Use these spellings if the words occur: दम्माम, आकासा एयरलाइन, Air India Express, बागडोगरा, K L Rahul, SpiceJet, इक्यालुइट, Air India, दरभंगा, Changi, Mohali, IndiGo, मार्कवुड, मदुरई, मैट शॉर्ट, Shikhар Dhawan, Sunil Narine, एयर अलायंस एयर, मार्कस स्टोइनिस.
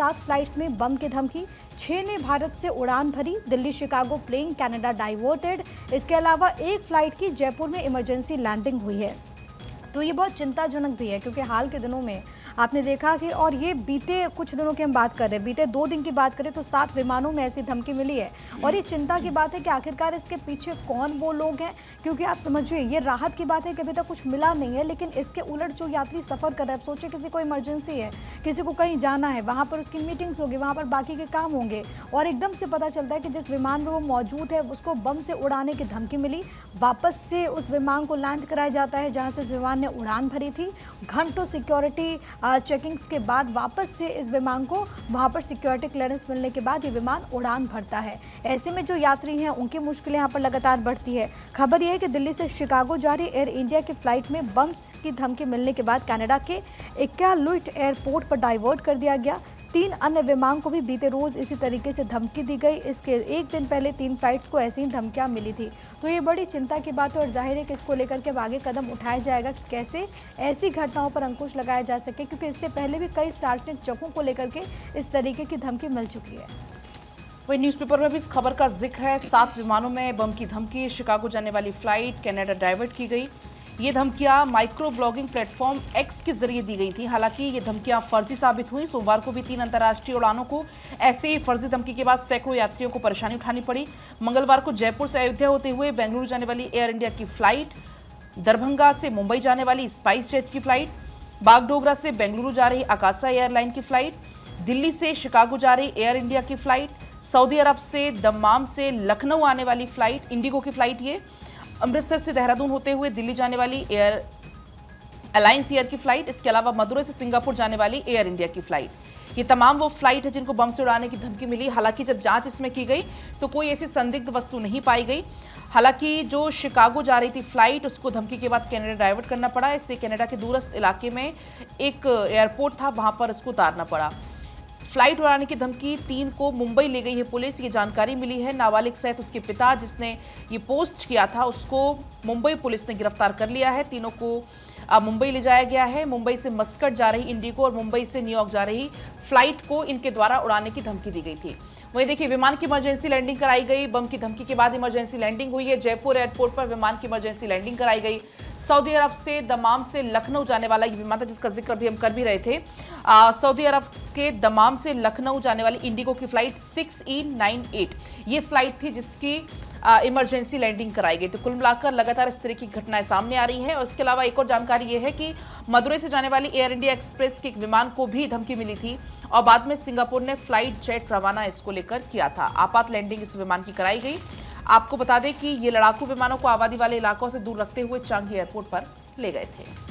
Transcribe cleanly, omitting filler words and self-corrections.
7 flights में बम की धमकी, 6 ने भारत से उड़ान भरी। Delhi Chicago plane Canada diverted. इसके अलावा एक फ्लाइट की जयपुर में इमरजेंसी लैंडिंग हुई है। तो ये बहुत चिंताजनक भी है क्योंकि हाल के दिनों में आपने देखा कि और ये बीते कुछ दिनों की हम बात कर रहे हैं, बीते 2 दिन की बात करें तो 7 विमानों में ऐसी धमकी मिली है। और ये चिंता की बात है कि आखिरकार इसके पीछे कौन वो लोग हैं, क्योंकि आप समझिए ये राहत की बात है कि अभी तक कुछ मिला नहीं है, लेकिन इसके उलट जो यात्री सफ़र कर रहे हैं, आप सोचिए किसी को इमरजेंसी है, किसी को कहीं जाना है, वहाँ पर उसकी मीटिंग्स होगी, वहाँ पर बाकी के काम होंगे, और एकदम से पता चलता है कि जिस विमान में वो मौजूद है उसको बम से उड़ाने की धमकी मिली। वापस से उस विमान को लैंड कराया जाता है जहाँ से इस विमान ने उड़ान भरी थी। घंटों सिक्योरिटी चेकिंग्स के बाद वापस से इस विमान को वहाँ पर सिक्योरिटी क्लियरेंस मिलने के बाद ये विमान उड़ान भरता है। ऐसे में जो यात्री हैं उनकी मुश्किलें यहाँ पर लगातार बढ़ती है। खबर यह है कि दिल्ली से शिकागो जा रही एयर इंडिया की फ्लाइट में बम्स की धमकी मिलने के बाद कनाडा के इक्यालुइट एयरपोर्ट पर डाइवर्ट कर दिया गया। 3 अन्य विमान को भी बीते रोज़ इसी तरीके से धमकी दी गई। इसके एक दिन पहले 3 फ्लाइट्स को ऐसी ही धमकियाँ मिली थी। तो ये बड़ी चिंता की बात है और जाहिर है कि इसको लेकर के आगे कदम उठाया जाएगा कि कैसे ऐसी घटनाओं पर अंकुश लगाया जा सके, क्योंकि इससे पहले भी कई सार्वजनिक जगहों को लेकर के इस तरीके की धमकी मिल चुकी है। वही न्यूज़पेपर में भी इस खबर का जिक्र है। 7 विमानों में बम की धमकी, शिकागो जाने वाली फ्लाइट कनाडा डाइवर्ट की गई। ये धमकियां माइक्रो ब्लॉगिंग प्लेटफॉर्म X के जरिए दी गई थी। हालांकि ये धमकियां फर्जी साबित हुई। सोमवार को भी 3 अंतर्राष्ट्रीय उड़ानों को ऐसे ही फर्जी धमकी के बाद सैकड़ों यात्रियों को परेशानी उठानी पड़ी। मंगलवार को जयपुर से अयोध्या होते हुए बेंगलुरु जाने वाली एयर इंडिया की फ्लाइट, दरभंगा से मुंबई जाने वाली स्पाइसजेट की फ्लाइट, बागडोगरा से बेंगलुरु जा रही आकासा एयरलाइन की फ्लाइट, दिल्ली से शिकागो जा रही एयर इंडिया की फ्लाइट, सऊदी अरब से दम्माम से लखनऊ आने वाली फ्लाइट इंडिगो की फ्लाइट, ये अमृतसर से देहरादून होते हुए दिल्ली जाने वाली एयर अलायंस एयर की फ्लाइट, इसके अलावा मदुरई से सिंगापुर जाने वाली एयर इंडिया की फ्लाइट, ये तमाम वो फ्लाइट है जिनको बम से उड़ाने की धमकी मिली। हालांकि जब जांच इसमें की गई तो कोई ऐसी संदिग्ध वस्तु नहीं पाई गई। हालांकि जो शिकागो जा रही थी फ्लाइट, उसको धमकी के बाद कनाडा डाइवर्ट करना पड़ा। इससे कनाडा के दूरस्थ इलाके में एक एयरपोर्ट था, वहाँ पर उसको उतारना पड़ा। फ्लाइट उड़ाने की धमकी 3 को मुंबई ले गई है पुलिस, ये जानकारी मिली है। नाबालिग सहित उसके पिता जिसने ये पोस्ट किया था उसको मुंबई पुलिस ने गिरफ्तार कर लिया है। 3 को मुंबई ले जाया गया है। मुंबई से मस्कट जा रही इंडिगो और मुंबई से न्यूयॉर्क जा रही फ्लाइट को इनके द्वारा उड़ाने की धमकी दी गई थी। वहीं देखिए, विमान की इमरजेंसी लैंडिंग कराई गई। बम की धमकी के बाद इमरजेंसी लैंडिंग हुई है। जयपुर एयरपोर्ट पर विमान की इमरजेंसी लैंडिंग कराई गई। सऊदी अरब से दम्माम से लखनऊ जाने वाला ये विमान था जिसका जिक्र भी हम कर भी रहे थे। सऊदी अरब के दम्माम से लखनऊ जाने वाली इंडिगो की फ्लाइट 6E98 ये फ्लाइट थी जिसकी इमरजेंसी लैंडिंग कराई गई। तो कुल मिलाकर लगातार इस तरह की घटनाएं सामने आ रही हैं। और इसके अलावा एक और जानकारी ये है कि मदुरई से जाने वाली एयर इंडिया एक्सप्रेस के एक विमान को भी धमकी मिली थी और बाद में सिंगापुर ने फ्लाइट जेट रवाना इसको लेकर किया था। आपात लैंडिंग इस विमान की कराई गई। आपको बता दें कि ये लड़ाकू विमानों को आबादी वाले इलाकों से दूर रखते हुए चांगी एयरपोर्ट पर ले गए थे।